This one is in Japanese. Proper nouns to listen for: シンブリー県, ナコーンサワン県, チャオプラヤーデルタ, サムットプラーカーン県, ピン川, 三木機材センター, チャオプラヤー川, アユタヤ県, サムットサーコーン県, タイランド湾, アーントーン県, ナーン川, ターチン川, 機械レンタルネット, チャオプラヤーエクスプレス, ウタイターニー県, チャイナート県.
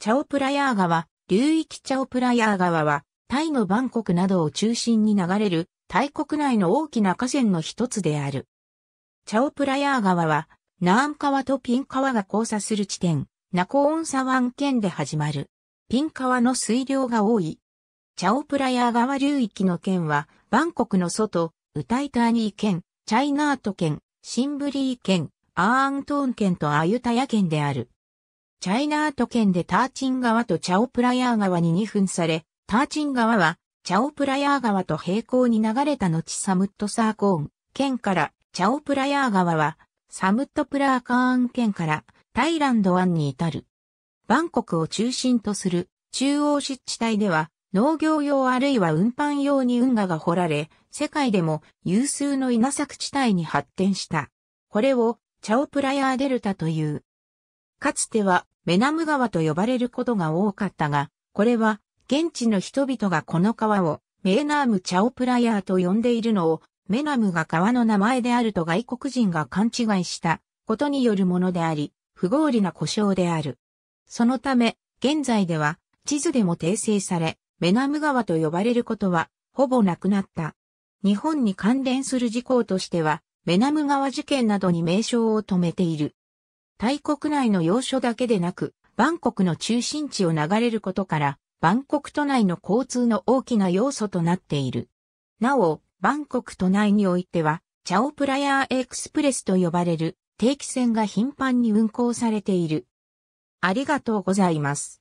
チャオプラヤー川、流域チャオプラヤー川は、タイのバンコクなどを中心に流れる、タイ国内の大きな河川の一つである。チャオプラヤー川は、ナーン川とピン川が交差する地点、ナコーンサワン県で始まる。ピン川の水量が多い。チャオプラヤー川流域の県は、バンコクの外、ウタイターニー県、チャイナート県、シンブリー県、アーントーン県とアユタヤ県である。チャイナート県でターチン川とチャオプラヤー川に二分され、ターチン川はチャオプラヤー川と平行に流れた後サムットサーコーン県から、チャオプラヤー川はサムットプラーカーン県からタイランド湾に至る。バンコクを中心とする中央湿地帯では農業用あるいは運搬用に運河が掘られ、世界でも有数の稲作地帯に発展した。これをチャオプラヤーデルタという。かつてはメナム川と呼ばれることが多かったが、これは現地の人々がこの川をメーナームチャオプラヤーと呼んでいるのをメナムが川の名前であると外国人が勘違いしたことによるものであり、不合理な故障である。そのため、現在では地図でも訂正され、メナム川と呼ばれることはほぼなくなった。日本に関連する事項としては、メナム川事件などに名称を留めている。タイ国内の要所だけでなく、バンコクの中心地を流れることから、バンコク都内の交通の大きな要素となっている。なお、バンコク都内においては、チャオプラヤーエクスプレスと呼ばれる定期船が頻繁に運航されている。ありがとうございます。